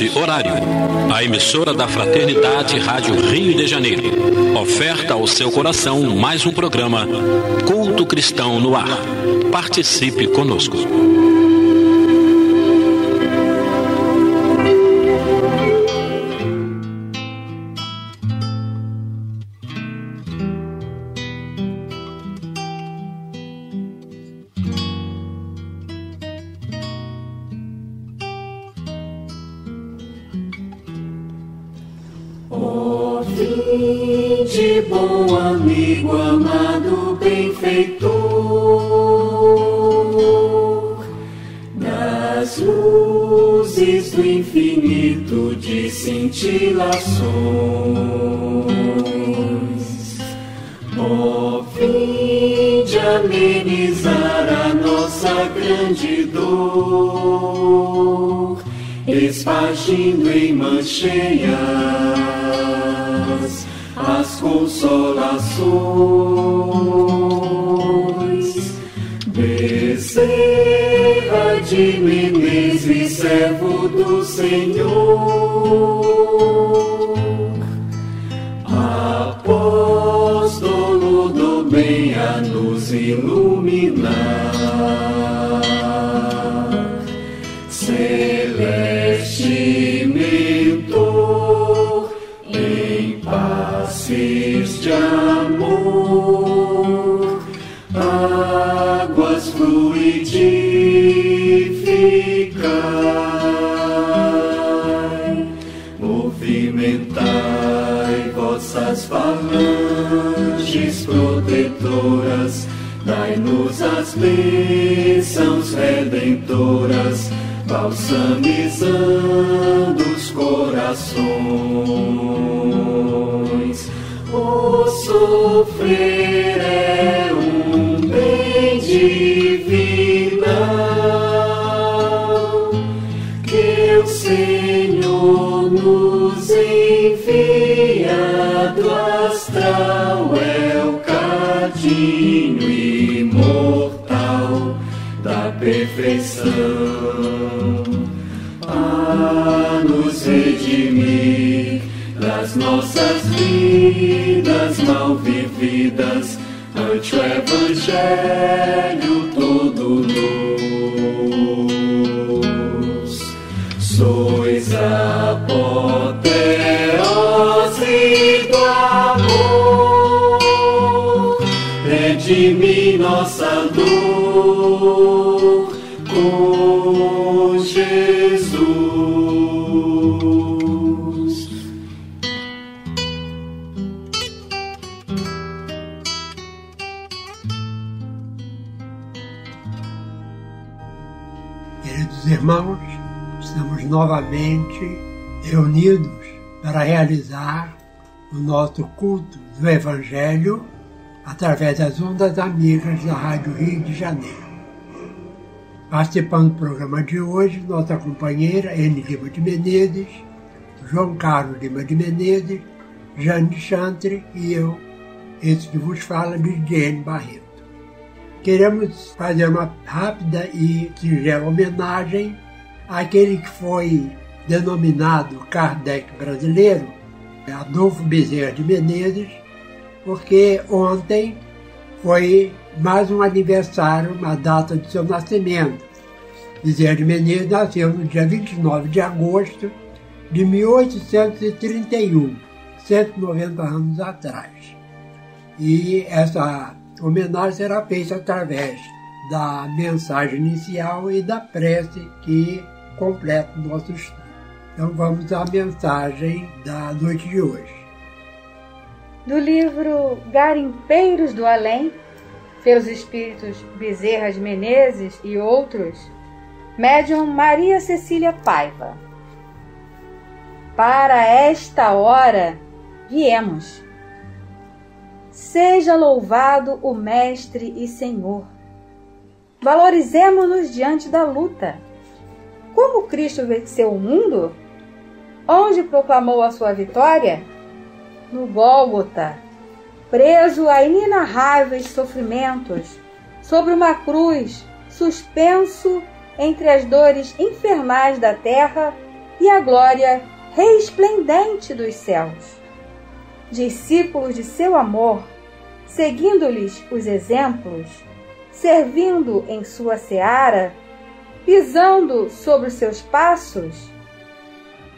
neste horário, a emissora da Fraternidade Rádio Rio de Janeiro oferta ao seu coração mais um programa Culto Cristão no Ar. Participe conosco. Espargindo em mancheias as consolações. Bezerra de Menezes, servo do Senhor, apóstolo do bem a nos iluminar. Celeste mentor, em passes de amor, águas fluidificai, movimentai vossas falanges protetoras, dai-nos as bênçãos redentoras, balsamizando os corações. O sofrer é um bem divinal que o Senhor nos envia do astral. É o cadinho imortal da perfeição a nos redimir das nossas vidas mal vividas ante o Evangelho todo luz. Sois a apoteose do amor, redimi nossa dor com Jesus. Queridos irmãos, estamos novamente reunidos para realizar o nosso culto do Evangelho através das ondas amigas da Rádio Rio de Janeiro. Participando do programa de hoje, nossa companheira N. Lima de Menezes, João Carlos Lima de Menezes, Jane Chantre e eu, esse que vos fala, Lidiane Barreto. Queremos fazer uma rápida e singela homenagem àquele que foi denominado Kardec brasileiro, Adolfo Bezerra de Menezes, porque ontem foi mais um aniversário, uma data de seu nascimento. Bezerra de Menezes nasceu no dia 29 de agosto de 1831, 190 anos atrás. E essa homenagem será feita através da mensagem inicial e da prece que completa o nosso estudo. Então vamos à mensagem da noite de hoje. Do livro Garimpeiros do Além, pelos espíritos Bezerra de Menezes e outros, médium Maria Cecília Paiva. Para esta hora viemos. Seja louvado o Mestre e Senhor. Valorizemo-nos diante da luta. Como Cristo venceu o mundo? Onde proclamou a sua vitória? No Gólgota. Preso a inenarráveis sofrimentos, sobre uma cruz, suspenso entre as dores infernais da terra, e a glória resplendente dos céus. Discípulos de seu amor, seguindo-lhes os exemplos, servindo em sua seara, pisando sobre os seus passos,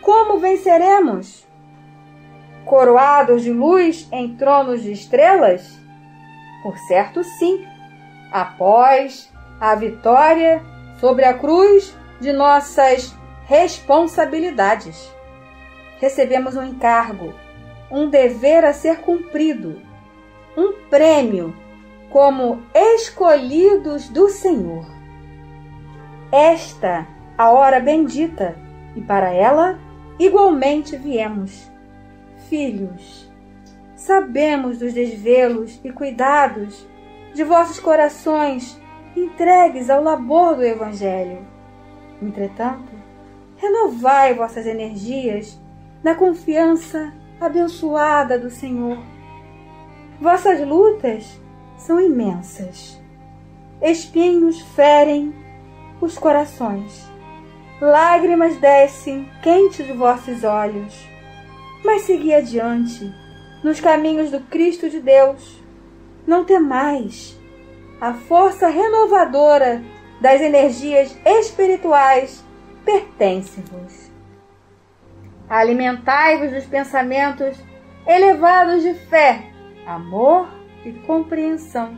como venceremos? Coroados de luz em tronos de estrelas? Por certo, sim, após a vitória sobre a cruz de nossas responsabilidades. Recebemos um encargo, um dever a ser cumprido, um prêmio como escolhidos do Senhor. Esta a hora bendita, e para ela igualmente viemos. Filhos, sabemos dos desvelos e cuidados de vossos corações entregues ao labor do Evangelho. Entretanto, renovai vossas energias na confiança abençoada do Senhor. Vossas lutas são imensas. Espinhos ferem os corações. Lágrimas descem quentes de vossos olhos. Mas segui adiante, nos caminhos do Cristo de Deus. Não temais. A força renovadora das energias espirituais pertence-vos. Alimentai-vos dos pensamentos elevados de fé, amor e compreensão.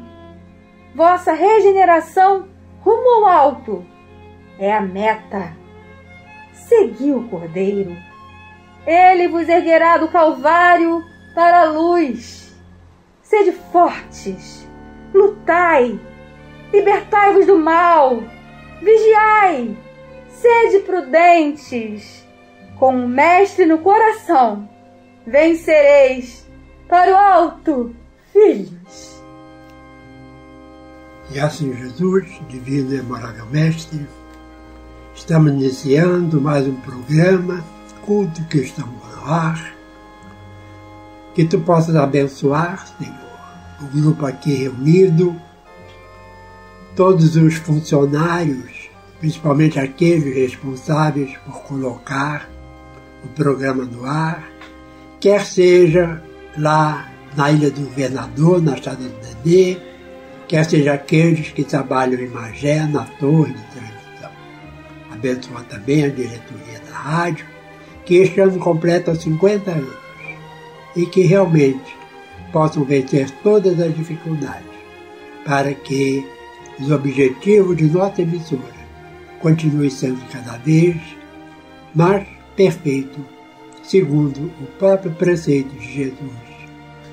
Vossa regeneração rumo ao alto é a meta. Segui o Cordeiro. Ele vos erguerá do Calvário para a luz. Sede fortes, lutai, libertai-vos do mal, vigiai, sede prudentes. Com o Mestre no coração, vencereis para o alto, filhos. Já, Senhor Jesus, divino e amável Mestre, estamos iniciando mais um programa culto que estamos no ar, que Tu possas abençoar, Senhor, o grupo aqui reunido, todos os funcionários, principalmente aqueles responsáveis por colocar o programa no ar, quer seja lá na Ilha do Governador, na Estrada do Dedê, quer seja aqueles que trabalham em Magé, na torre de transmissão. Abençoa também a diretoria da rádio, que este ano completa 50 anos e que realmente possam vencer todas as dificuldades para que os objetivos de nossa emissora continuem sendo cada vez mais perfeitos, segundo o próprio preceito de Jesus,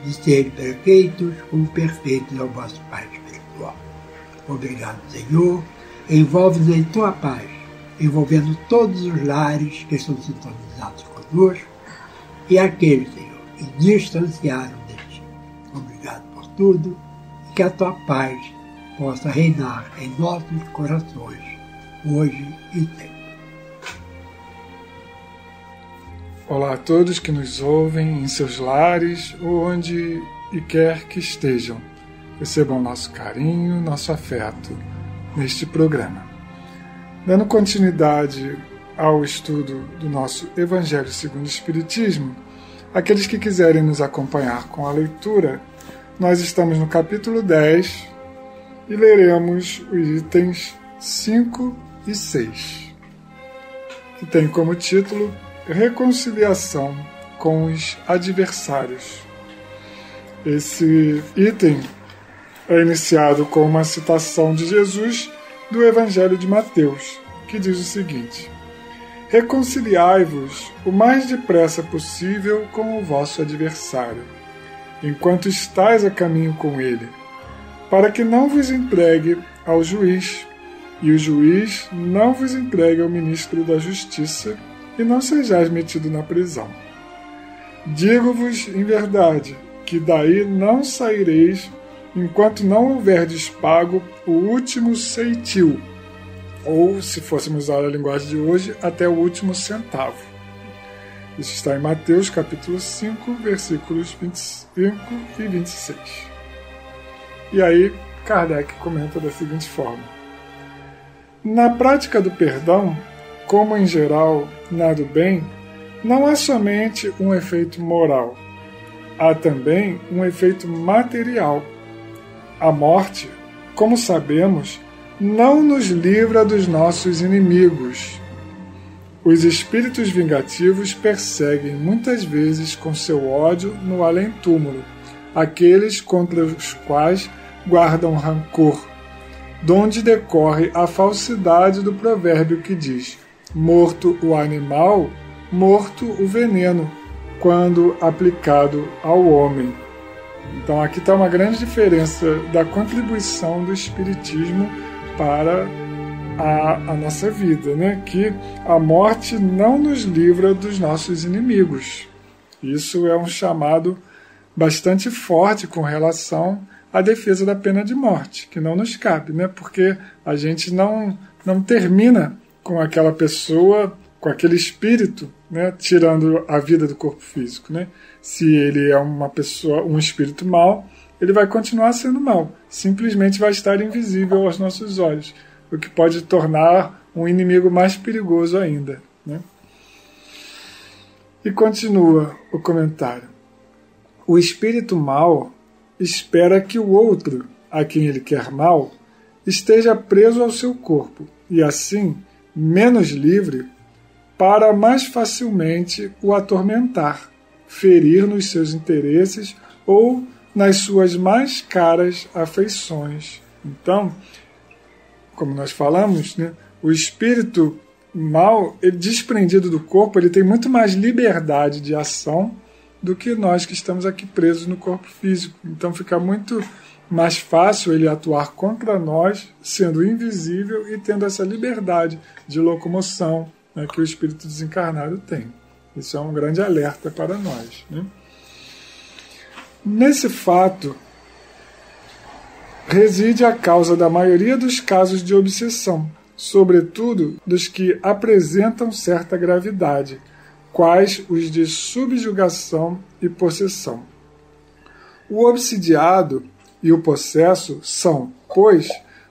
de serem perfeitos como perfeitos ao vosso Pai espiritual. Obrigado, Senhor, envolve-nos em Tua paz, envolvendo todos os lares que estão sintonizados conosco e aqueles, Senhor, que distanciaram de Ti. Obrigado por tudo e que a Tua paz possa reinar em nossos corações, hoje e sempre. Olá a todos que nos ouvem em seus lares ou onde e quer que estejam. Recebam nosso carinho, nosso afeto neste programa. Dando continuidade ao estudo do nosso Evangelho segundo o Espiritismo, aqueles que quiserem nos acompanhar com a leitura, nós estamos no capítulo 10 e leremos os itens 5 e 6, que tem como título Reconciliação com os Adversários. Esse item é iniciado com uma citação de Jesus do Evangelho de Mateus, que diz o seguinte: reconciliai-vos o mais depressa possível com o vosso adversário, enquanto estais a caminho com ele, para que não vos entregue ao juiz, e o juiz não vos entregue ao ministro da Justiça, e não sejais metido na prisão. Digo-vos em verdade, que daí não saireis enquanto não houverdes pago o último ceitil, ou, se fôssemos usar a linguagem de hoje, até o último centavo. Isso está em Mateus, capítulo 5, versículos 25 e 26. E aí, Kardec comenta da seguinte forma: na prática do perdão, como em geral na do bem, não há somente um efeito moral. Há também um efeito material. A morte, como sabemos, não nos livra dos nossos inimigos. Os espíritos vingativos perseguem muitas vezes com seu ódio no além-túmulo aqueles contra os quais guardam rancor, donde decorre a falsidade do provérbio que diz: morto o animal, morto o veneno, quando aplicado ao homem. Então aqui está uma grande diferença da contribuição do Espiritismo para a nossa vida, né? Que a morte não nos livra dos nossos inimigos. Isso é um chamado bastante forte com relação à defesa da pena de morte, que não nos cabe, né? Porque a gente não termina com aquela pessoa, com aquele espírito, né, tirando a vida do corpo físico, né? Se ele é uma pessoa, um espírito mau, ele vai continuar sendo mau, simplesmente vai estar invisível aos nossos olhos, o que pode tornar um inimigo mais perigoso ainda, né? E continua o comentário: o espírito mau espera que o outro, a quem ele quer mal, esteja preso ao seu corpo e assim, menos livre, para mais facilmente o atormentar, ferir nos seus interesses ou nas suas mais caras afeições. Então, como nós falamos, né, o espírito mau, ele, desprendido do corpo, ele tem muito mais liberdade de ação do que nós que estamos aqui presos no corpo físico. Então fica muito mais fácil ele atuar contra nós, sendo invisível e tendo essa liberdade de locomoção, né, que o espírito desencarnado tem. Isso é um grande alerta para nós, né? Nesse fato reside a causa da maioria dos casos de obsessão, sobretudo dos que apresentam certa gravidade, quais os de subjugação e possessão. O obsidiado e o possesso são, pois,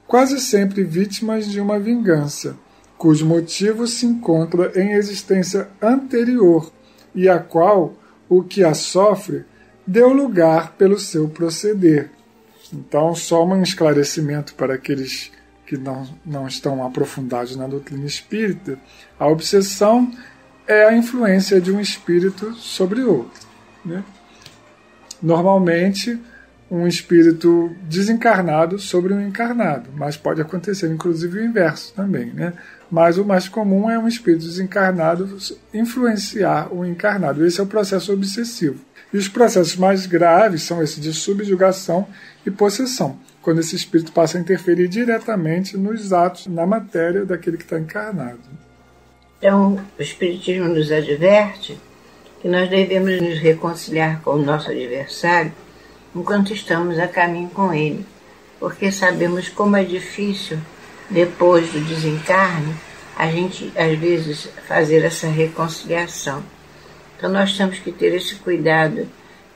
quase sempre vítimas de uma vingança, cujo motivo se encontra em existência anterior e a qual o que a sofre deu lugar pelo seu proceder. Então, só um esclarecimento para aqueles que não estão aprofundados na doutrina espírita: a obsessão é a influência de um espírito sobre outro, né? Normalmente, um espírito desencarnado sobre um encarnado, mas pode acontecer inclusive o inverso também, né? Mas o mais comum é um espírito desencarnado influenciar o encarnado. Esse é o processo obsessivo. E os processos mais graves são esses de subjugação e possessão, quando esse espírito passa a interferir diretamente nos atos, na matéria daquele que está encarnado. Então, o Espiritismo nos adverte que nós devemos nos reconciliar com o nosso adversário enquanto estamos a caminho com ele, porque sabemos como é difícil, depois do desencarne, a gente, às vezes, fazer essa reconciliação. Então, nós temos que ter esse cuidado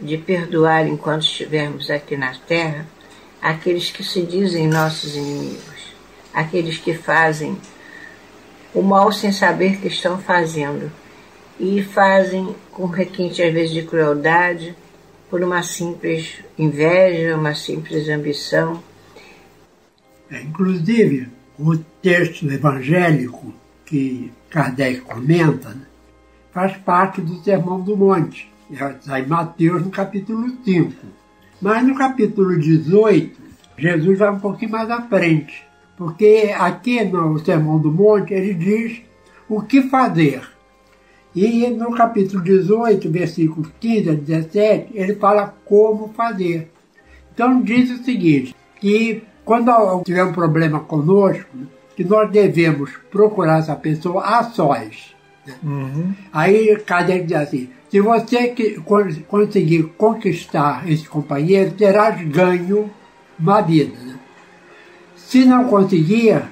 de perdoar, enquanto estivermos aqui na Terra, aqueles que se dizem nossos inimigos, aqueles que fazem o mal sem saber que estão fazendo, e fazem com requinte, às vezes, de crueldade, por uma simples inveja, uma simples ambição. Inclusive, o texto evangélico que Kardec comenta, né, faz parte do Sermão do Monte. Está em Mateus, no capítulo 5. Mas no capítulo 18, Jesus vai um pouquinho mais à frente. Porque aqui no Sermão do Monte, ele diz o que fazer. E no capítulo 18, versículos 15 a 17, ele fala como fazer. Então diz o seguinte, que quando tiver um problema conosco, que nós devemos procurar essa pessoa a sós, né? Uhum. Aí Kardec diz assim: se você conseguir conquistar esse companheiro, terás ganho na vida, né? Se não conseguir,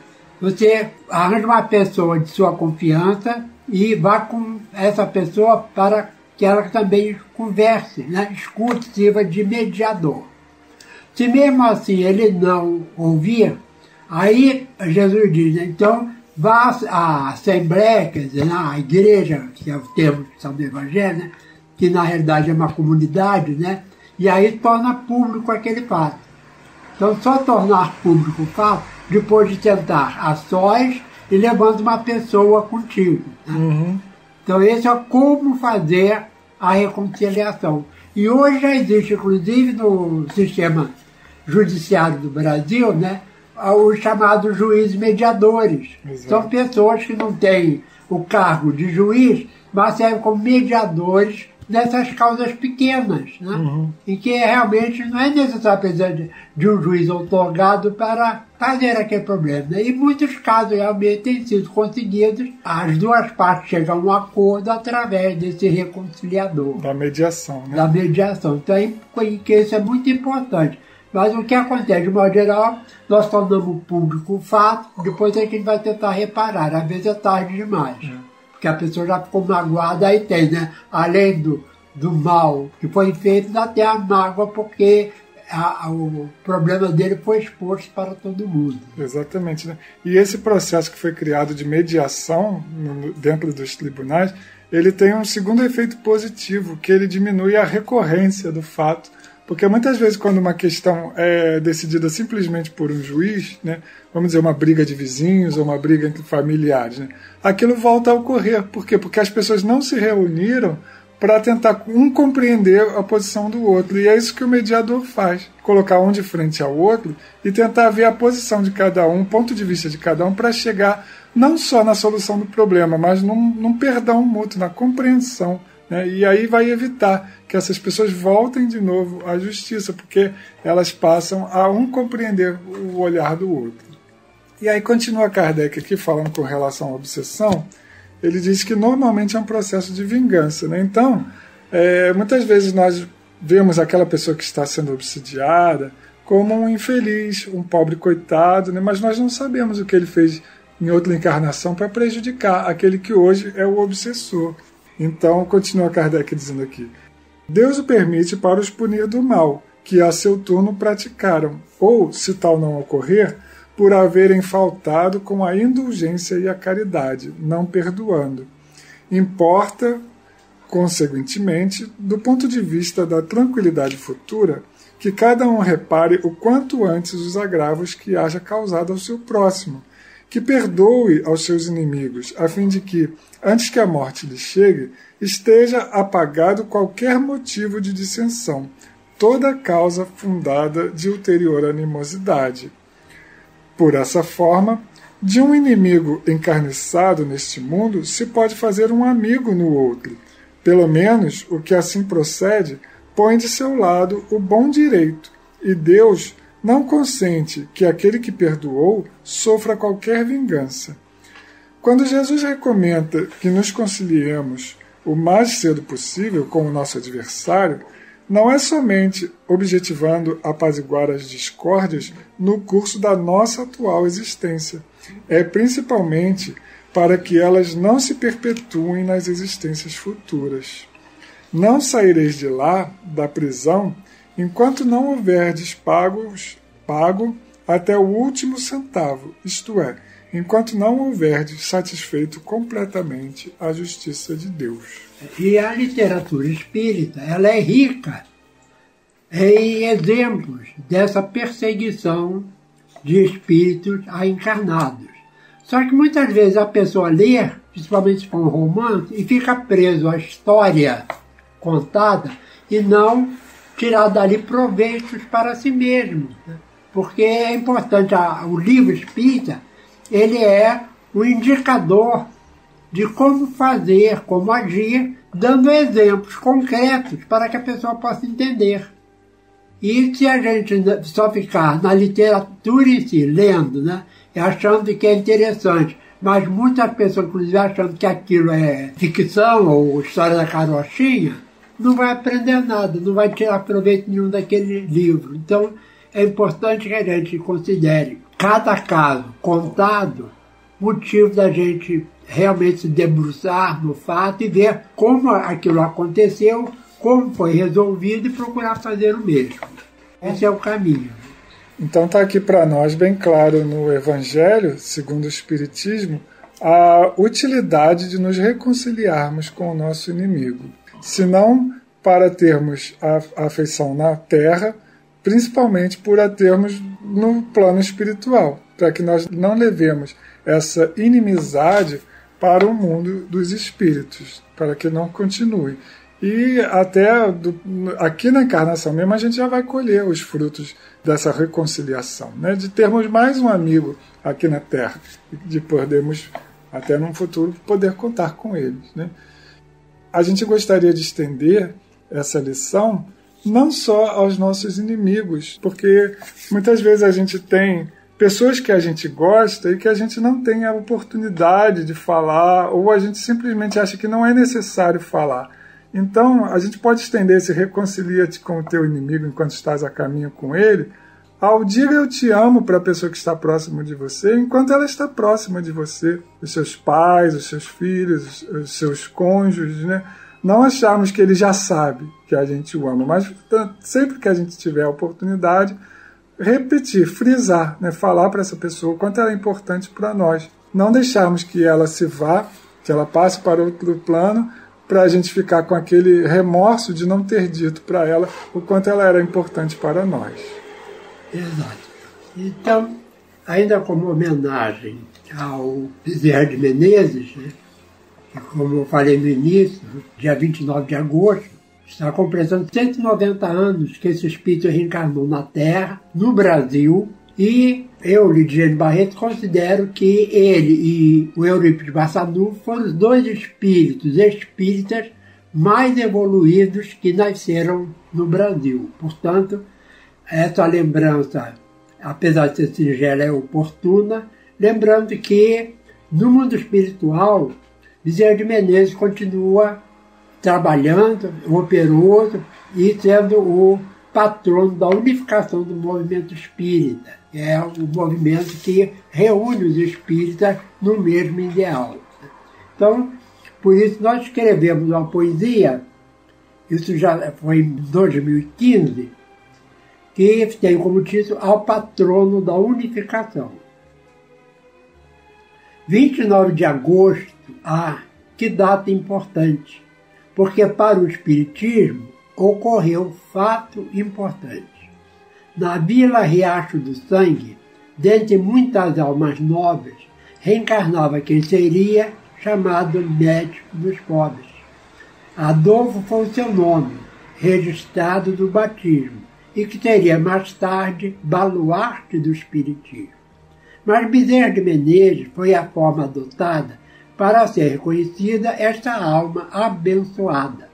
você arranja uma pessoa de sua confiança e vá com essa pessoa para que ela também converse, né? Escute, sirva de mediador. Se mesmo assim ele não ouvir, aí Jesus diz, né, então vá à Assembleia, quer dizer, à igreja, que é o termo que são do Evangelho, né? Que na realidade é uma comunidade, né? E aí torna público aquele fato. Então só tornar público o fato depois de tentar a sós e levando uma pessoa contigo. Né? Uhum. Então esse é como fazer a reconciliação. E hoje já existe, inclusive, no sistema judiciário do Brasil, né, os chamados juízes mediadores. Exato. São pessoas que não têm o cargo de juiz, mas servem como mediadores nessas causas pequenas, né? Uhum. Em que realmente não é necessário precisar de um juiz outorgado para fazer aquele problema. Né? E muitos casos realmente têm sido conseguidos, as duas partes chegam a um acordo através desse reconciliador. Da mediação, né? Da mediação. Então, isso é muito importante. Mas o que acontece, de modo geral, nós tornamos público o fato, depois é que a gente vai tentar reparar, às vezes é tarde demais. Uhum. Porque a pessoa já ficou magoada, aí tem, né? Além do mal que foi feito, até a mágoa, porque o problema dele foi exposto para todo mundo. Exatamente. Né? E esse processo que foi criado de mediação dentro dos tribunais, ele tem um segundo efeito positivo, que ele diminui a recorrência do fato. Porque muitas vezes quando uma questão é decidida simplesmente por um juiz, né, vamos dizer, uma briga de vizinhos ou uma briga entre familiares, né, aquilo volta a ocorrer. Por quê? Porque as pessoas não se reuniram para tentar um compreender a posição do outro. E é isso que o mediador faz, colocar um de frente ao outro e tentar ver a posição de cada um, o ponto de vista de cada um, para chegar não só na solução do problema, mas num perdão mútuo, na compreensão. Né? E aí vai evitar que essas pessoas voltem de novo à justiça, porque elas passam a um compreender o olhar do outro. E aí continua Kardec aqui falando com relação à obsessão, ele diz que normalmente é um processo de vingança. Né? Então, muitas vezes nós vemos aquela pessoa que está sendo obsidiada como um infeliz, um pobre coitado, né? Mas nós não sabemos o que ele fez em outra encarnação para prejudicar aquele que hoje é o obsessor. Então, continua Kardec dizendo aqui, Deus o permite para os punir do mal, que a seu turno praticaram, ou, se tal não ocorrer, por haverem faltado com a indulgência e a caridade, não perdoando. Importa, consequentemente, do ponto de vista da tranquilidade futura, que cada um repare o quanto antes os agravos que haja causado ao seu próximo, que perdoe aos seus inimigos, a fim de que, antes que a morte lhe chegue, esteja apagado qualquer motivo de dissensão, toda causa fundada de ulterior animosidade. Por essa forma, de um inimigo encarniçado neste mundo, se pode fazer um amigo no outro. Pelo menos, o que assim procede, põe de seu lado o bom direito, e Deus não consente que aquele que perdoou sofra qualquer vingança. Quando Jesus recomenda que nos conciliemos o mais cedo possível com o nosso adversário, não é somente objetivando apaziguar as discórdias no curso da nossa atual existência, é principalmente para que elas não se perpetuem nas existências futuras. Não saireis de lá, da prisão, enquanto não houverdes pago até o último centavo, isto é, enquanto não houverdes satisfeito completamente a justiça de Deus. E a literatura espírita, ela é rica em exemplos dessa perseguição de espíritos a encarnados. Só que muitas vezes a pessoa lê, principalmente se for um romance, e fica preso à história contada e não tirar dali proveitos para si mesmo. Né? Porque é importante, o livro espírita, ele é um indicador de como fazer, como agir, dando exemplos concretos para que a pessoa possa entender. E se a gente só ficar na literatura em si, lendo, né, achando que é interessante, mas muitas pessoas, inclusive, achando que aquilo é ficção ou história da carochinha, não vai aprender nada, não vai tirar proveito nenhum daquele livro. Então, é importante que a gente considere cada caso contado, motivo da gente realmente se debruçar no fato e ver como aquilo aconteceu, como foi resolvido e procurar fazer o mesmo. Esse é o caminho. Então está aqui para nós bem claro no Evangelho, segundo o Espiritismo, a utilidade de nos reconciliarmos com o nosso inimigo. Se não para termos a afeição na terra, principalmente por a termos no plano espiritual, para que nós não levemos essa inimizade para o mundo dos espíritos, para que não continue. E até aqui na encarnação mesmo a gente já vai colher os frutos dessa reconciliação, né? De termos mais um amigo aqui na Terra, de podermos até num futuro poder contar com eles, né? A gente gostaria de estender essa lição não só aos nossos inimigos, porque muitas vezes a gente tem pessoas que a gente gosta e que a gente não tem a oportunidade de falar, ou a gente simplesmente acha que não é necessário falar. Então, a gente pode estender esse reconcilia-te com o teu inimigo enquanto estás a caminho com ele, ao diga eu te amo para a pessoa que está próxima de você, enquanto ela está próxima de você, os seus pais, os seus filhos, os seus cônjuges, né? Não acharmos que ele já sabe que a gente o ama, mas sempre que a gente tiver a oportunidade, repetir, frisar, né? Falar para essa pessoa o quanto ela é importante para nós. Não deixarmos que ela se vá, que ela passe para outro plano, para a gente ficar com aquele remorso de não ter dito para ela o quanto ela era importante para nós. Exato. Então, ainda como homenagem ao Bezerra de Menezes, né, que, como eu falei no início, dia 29 de agosto, está completando 190 anos que esse espírito reencarnou na Terra, no Brasil, e eu, Lidiane Barreto, considero que ele e o Eurípides Bassadu foram os dois espíritos espíritas mais evoluídos que nasceram no Brasil. Portanto, essa lembrança, apesar de ser singela, é oportuna, lembrando que no mundo espiritual, Bezerra de Menezes continua trabalhando, operoso e sendo o patrono da unificação do movimento espírita. É um movimento que reúne os espíritas no mesmo ideal. Então, por isso nós escrevemos uma poesia, isso já foi em 2015, que tem como título Ao Patrono da Unificação. 29 de agosto, que data importante, porque para o Espiritismo ocorreu fato importante. Na vila Riacho do Sangue, dentre muitas almas nobres, reencarnava quem seria chamado médico dos pobres. Adolfo foi o seu nome, registrado do batismo, e que seria mais tarde baluarte do espiritismo. Mas Bezerra de Menezes foi a forma adotada para ser reconhecida esta alma abençoada,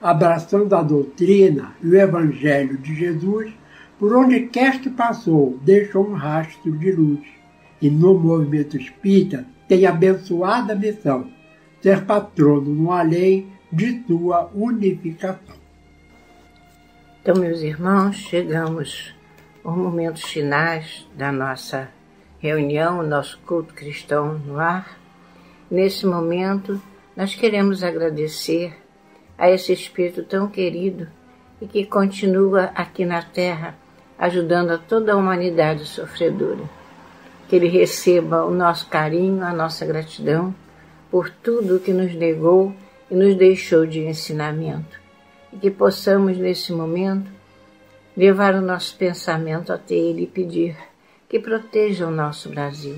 abraçando a doutrina e o Evangelho de Jesus. Por onde quer que passou, deixou um rastro de luz. E no movimento espírita tem a abençoada missão, ser patrono no além de tua unificação. Então, meus irmãos, chegamos aos momentos finais da nossa reunião, nosso culto cristão no ar. Nesse momento, nós queremos agradecer a esse Espírito tão querido e que continua aqui na Terra, ajudando a toda a humanidade sofredora. Que ele receba o nosso carinho, a nossa gratidão por tudo que nos negou e nos deixou de ensinamento. E que possamos, nesse momento, levar o nosso pensamento até ele e pedir que proteja o nosso Brasil,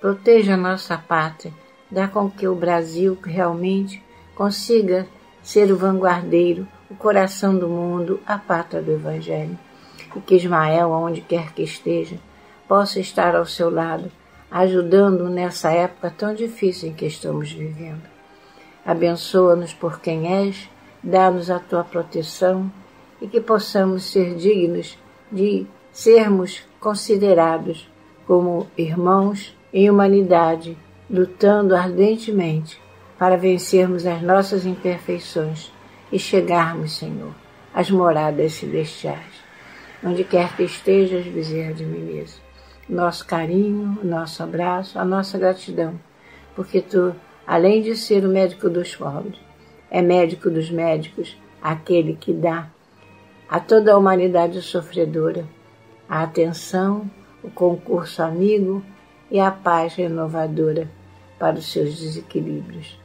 proteja a nossa pátria, dá com que o Brasil realmente consiga ser o vanguardeiro, o coração do mundo, a pátria do Evangelho. E que Ismael, onde quer que esteja, possa estar ao seu lado, ajudando nessa época tão difícil em que estamos vivendo. Abençoa-nos por quem és, dá-nos a tua proteção e que possamos ser dignos de sermos considerados como irmãos em humanidade, lutando ardentemente para vencermos as nossas imperfeições e chegarmos, Senhor, às moradas celestiais. Onde quer que estejas, Bezerra de Menezes, nosso carinho, nosso abraço, a nossa gratidão, porque tu, além de ser o médico dos pobres, é médico dos médicos, aquele que dá a toda a humanidade sofredora a atenção, o concurso amigo e a paz renovadora para os seus desequilíbrios.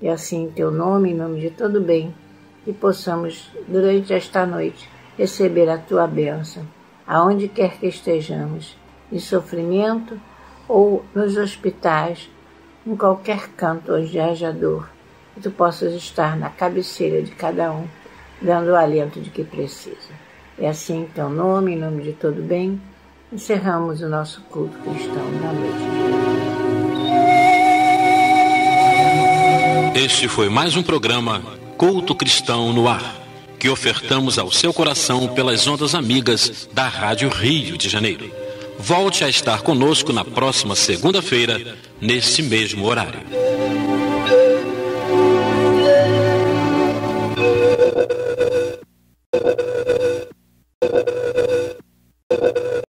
E assim, em teu nome, em nome de todo bem, que possamos, durante esta noite, receber a tua bênção, aonde quer que estejamos, em sofrimento ou nos hospitais, em qualquer canto onde haja dor, que tu possas estar na cabeceira de cada um, dando o alento de que precisa. E assim, em teu nome, em nome de todo bem, encerramos o nosso culto cristão na noite. Este foi mais um programa Culto Cristão no Ar, que ofertamos ao seu coração pelas ondas amigas da Rádio Rio de Janeiro. Volte a estar conosco na próxima segunda-feira, neste mesmo horário.